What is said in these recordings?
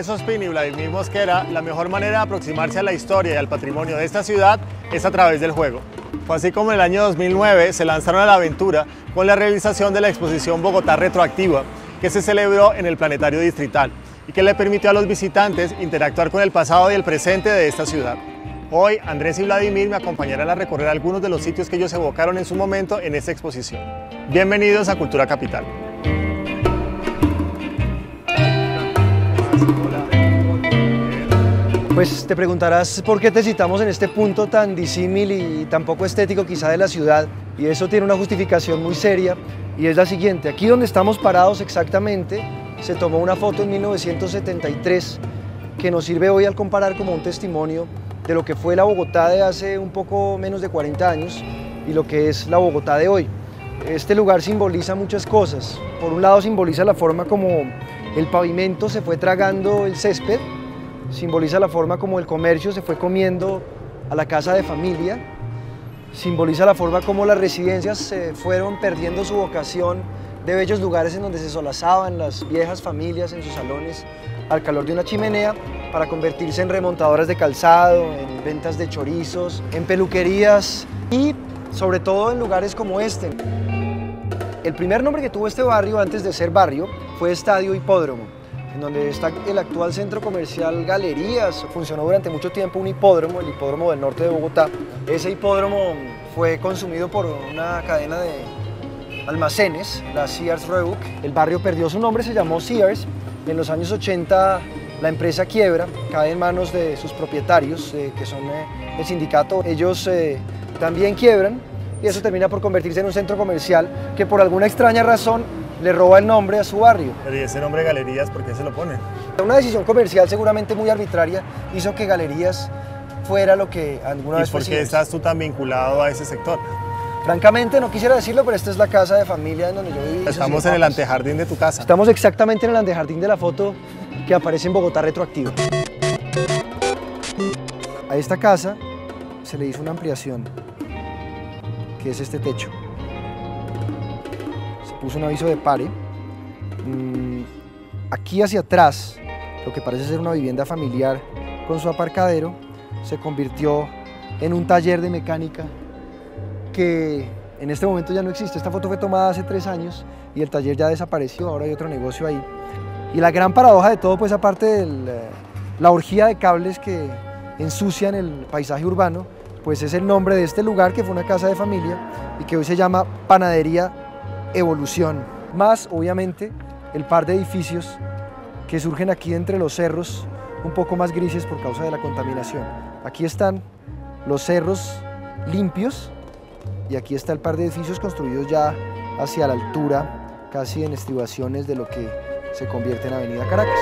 Andrés Ospina y Vladimir Mosquera, la mejor manera de aproximarse a la historia y al patrimonio de esta ciudad es a través del juego. Fue así como en el año 2009 se lanzaron a la aventura con la realización de la exposición Bogotá Retroactiva, que se celebró en el Planetario Distrital y que le permitió a los visitantes interactuar con el pasado y el presente de esta ciudad. Hoy, Andrés y Vladimir me acompañarán a recorrer algunos de los sitios que ellos evocaron en su momento en esta exposición. Bienvenidos a Cultura Capital. Pues te preguntarás por qué te citamos en este punto tan disímil y tan poco estético quizá de la ciudad, y eso tiene una justificación muy seria, y es la siguiente: aquí donde estamos parados exactamente se tomó una foto en 1973 que nos sirve hoy al comparar como un testimonio de lo que fue la Bogotá de hace un poco menos de 40 años y lo que es la Bogotá de hoy. Este lugar simboliza muchas cosas. Por un lado simboliza la forma como el pavimento se fue tragando el césped, simboliza la forma como el comercio se fue comiendo a la casa de familia, simboliza la forma como las residencias se fueron perdiendo su vocación de bellos lugares en donde se solazaban las viejas familias en sus salones al calor de una chimenea para convertirse en remontadoras de calzado, en ventas de chorizos, en peluquerías y sobre todo en lugares como este. El primer nombre que tuvo este barrio antes de ser barrio fue Estadio Hipódromo, en donde está el actual centro comercial Galerías. Funcionó durante mucho tiempo un hipódromo, el hipódromo del norte de Bogotá. Ese hipódromo fue consumido por una cadena de almacenes, la Sears Roebuck. El barrio perdió su nombre, se llamó Sears. En los años 80 la empresa quiebra, cae en manos de sus propietarios, que son el sindicato. Ellos también quiebran y eso termina por convertirse en un centro comercial que por alguna extraña razón le roba el nombre a su barrio. Pero ¿y ese nombre Galerías por qué se lo ponen? Una decisión comercial seguramente muy arbitraria hizo que Galerías fuera lo que alguna vez fue. ¿Y por qué estás tú tan vinculado a ese sector? Francamente no quisiera decirlo, pero esta es la casa de familia en donde yo viví. Estamos en el antejardín de tu casa. Estamos exactamente en el antejardín de la foto que aparece en Bogotá Retroactiva. A esta casa se le hizo una ampliación, que es este techo. Se puso un aviso de pare. Aquí hacia atrás, lo que parece ser una vivienda familiar con su aparcadero, se convirtió en un taller de mecánica que en este momento ya no existe. Esta foto fue tomada hace 3 años y el taller ya desapareció, ahora hay otro negocio ahí. Y la gran paradoja de todo, pues aparte de la orgía de cables que ensucian el paisaje urbano, pues es el nombre de este lugar que fue una casa de familia y que hoy se llama Panadería Evolución. Más, obviamente, el par de edificios que surgen aquí entre los cerros, un poco más grises por causa de la contaminación. Aquí están los cerros limpios y aquí está el par de edificios construidos ya hacia la altura, casi en estribaciones de lo que se convierte en Avenida Caracas.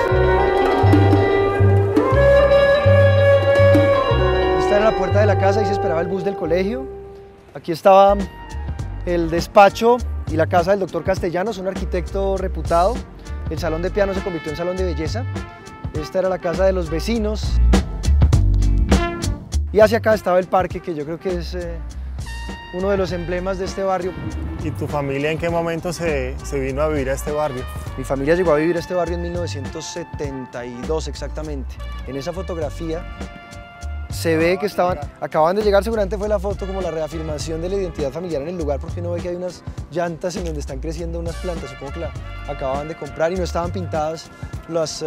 Esta era la puerta de la casa y se esperaba el bus del colegio. Aquí estaba el despacho y la casa del doctor Castellanos, un arquitecto reputado. El salón de piano se convirtió en salón de belleza. Esta era la casa de los vecinos. Y hacia acá estaba el parque, que yo creo que es uno de los emblemas de este barrio. ¿Y tu familia en qué momento se vino a vivir a este barrio? Mi familia llegó a vivir a este barrio en 1972 exactamente. En esa fotografía se ve que acababan de llegar. Seguramente fue la foto como la reafirmación de la identidad familiar en el lugar, porque uno ve que hay unas llantas en donde están creciendo unas plantas, supongo que la acababan de comprar y no estaban pintadas las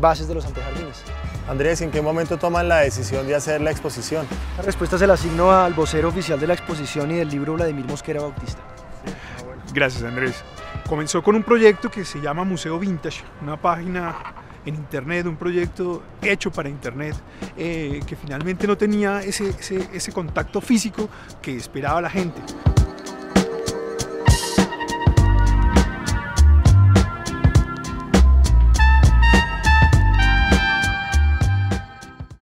bases de los antejardines. Andrés, ¿en qué momento toman la decisión de hacer la exposición? La respuesta se la asigno al vocero oficial de la exposición y del libro, Vladimir Mosquera Bautista. Sí, bueno. Gracias, Andrés. Comenzó con un proyecto que se llama Museo Vintage, una página en internet, un proyecto hecho para internet, que finalmente no tenía ese contacto físico que esperaba la gente.